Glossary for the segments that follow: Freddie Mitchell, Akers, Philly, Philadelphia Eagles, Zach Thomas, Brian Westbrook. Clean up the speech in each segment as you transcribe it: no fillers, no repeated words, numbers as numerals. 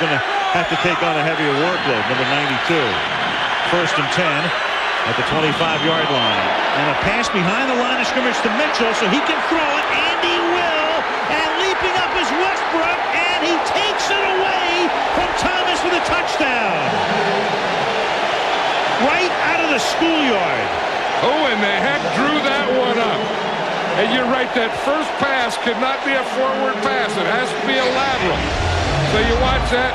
Going to have to take on a heavier workload, number 92. First and 10 at the 25-yard line. And a pass behind the line of scrimmage to Mitchell, so he can throw it, and he will. And leaping up is Westbrook, and he takes it away from Thomas with a touchdown. Right out of the schoolyard. Oh, and the heck drew that one up. And you're right, that first pass could not be a forward pass. It has to be a lateral. So you watch that,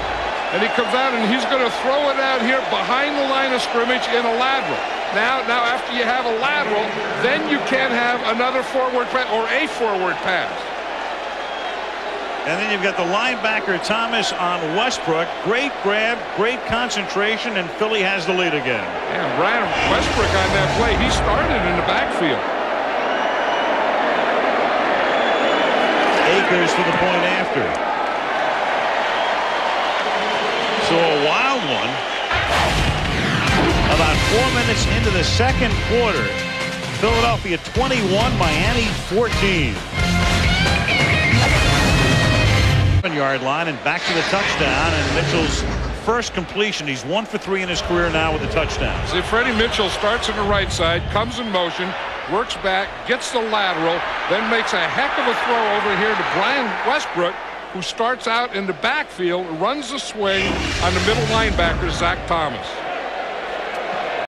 and he comes out, and he's going to throw it out here behind the line of scrimmage in a lateral. Now after you have a lateral, then you can have another forward pass or a forward pass. And then you've got the linebacker Thomas on Westbrook. Great grab, great concentration, and Philly has the lead again. Yeah, Brian Westbrook on that play. He started in the backfield. Akers for the point after. So a wild one. About 4 minutes into the second quarter. Philadelphia 21, Miami 14. 7-yard line and back to the touchdown. And Mitchell's first completion. He's 1 for 3 in his career now with a touchdown. See, Freddie Mitchell starts on the right side, comes in motion, works back, gets the lateral, then makes a heck of a throw over here to Brian Westbrook, who starts out in the backfield, runs the swing on the middle linebacker, Zach Thomas.